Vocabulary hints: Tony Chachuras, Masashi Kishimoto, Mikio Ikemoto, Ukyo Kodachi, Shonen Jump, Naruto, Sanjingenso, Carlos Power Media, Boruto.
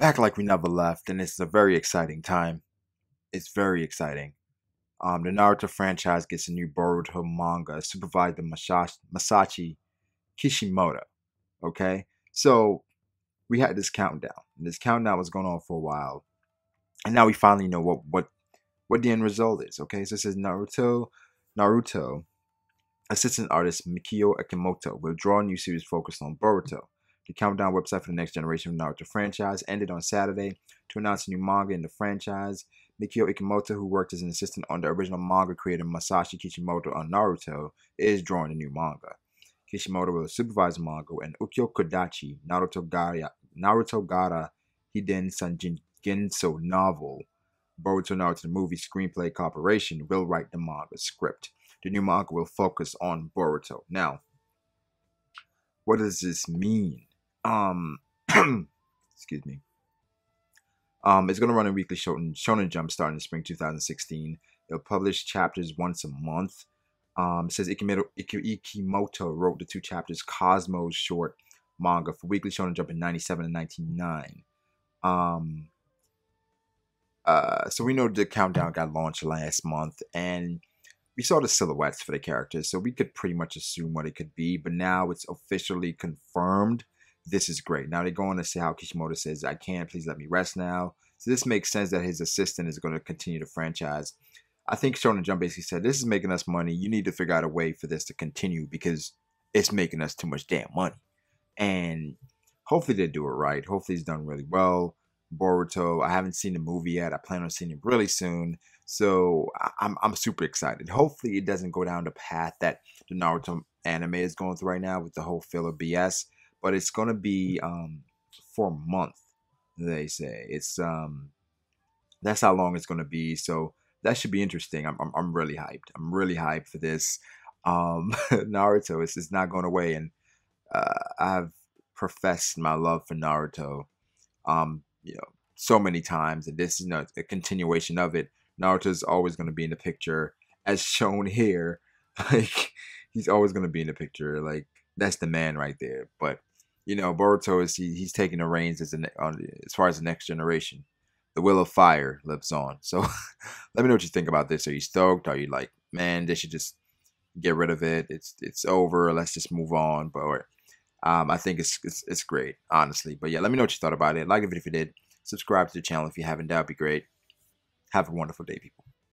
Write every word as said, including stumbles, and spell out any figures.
back like we never left, and it's a very exciting time. It's very exciting. Um, the Naruto franchise gets a new Boruto manga supervised by Masashi, Masashi Kishimoto. Okay, so we had this countdown. And this countdown was going on for a while, and now we finally know what what what the end result is. Okay, so it says Naruto, Naruto, assistant artist Mikio Ikemoto will draw a new series focused on Boruto. The countdown website for the next generation of Naruto franchise ended on Saturday to announce a new manga in the franchise. Mikio Ikemoto, who worked as an assistant on the original manga creator Masashi Kishimoto on Naruto, is drawing the new manga. Kishimoto will supervise the manga, and Ukyo Kodachi, Naruto Gara, Naruto Gara Hiden Sanjingenso novel, Boruto Naruto the Movie Screenplay Corporation, will write the manga script. The new manga will focus on Boruto. Now, what does this mean? Um, excuse me. Um, it's going to run a weekly Shonen, Shonen Jump starting in spring two thousand sixteen. It'll publish chapters once a month. Um, it says Ikemoto, Ikemoto wrote the two chapters Cosmo's short manga for weekly Shonen Jump in ninety-seven and nineteen ninety-nine. Um, uh, so we know the countdown got launched last month, and we saw the silhouettes for the characters, so we could pretty much assume what it could be, but now it's officially confirmed. This is great. Now they go on to say how Kishimoto says, "I can, please let me rest now." So this makes sense that his assistant is going to continue the franchise. I think Shonen Jump basically said, this is making us money. You need to figure out a way for this to continue because it's making us too much damn money. And hopefully they do it right. Hopefully it's done really well. Boruto, I haven't seen the movie yet. I plan on seeing it really soon. So I'm, I'm super excited. Hopefully it doesn't go down the path that the Naruto anime is going through right now with the whole filler B S. But it's gonna be um, for a month, they say. It's um, that's how long it's gonna be. So that should be interesting. I'm I'm, I'm really hyped. I'm really hyped for this. Um, Naruto is is not going away, and uh, I've professed my love for Naruto, um, you know, so many times, and this is not a continuation of it. Naruto is always gonna be in the picture, as shown here. Like he's always gonna be in the picture. Like that's the man right there. But you know, Boruto is he, he's taking the reins as, an, on, as far as the next generation. The will of fire lives on. So let me know what you think about this. Are you stoked? Are you like, man, they should just get rid of it. It's it's over. Let's just move on. But or, um, I think it's, it's it's great, honestly. But yeah, let me know what you thought about it. Like the video if you did. Subscribe to the channel if you haven't. That would be great. Have a wonderful day, people.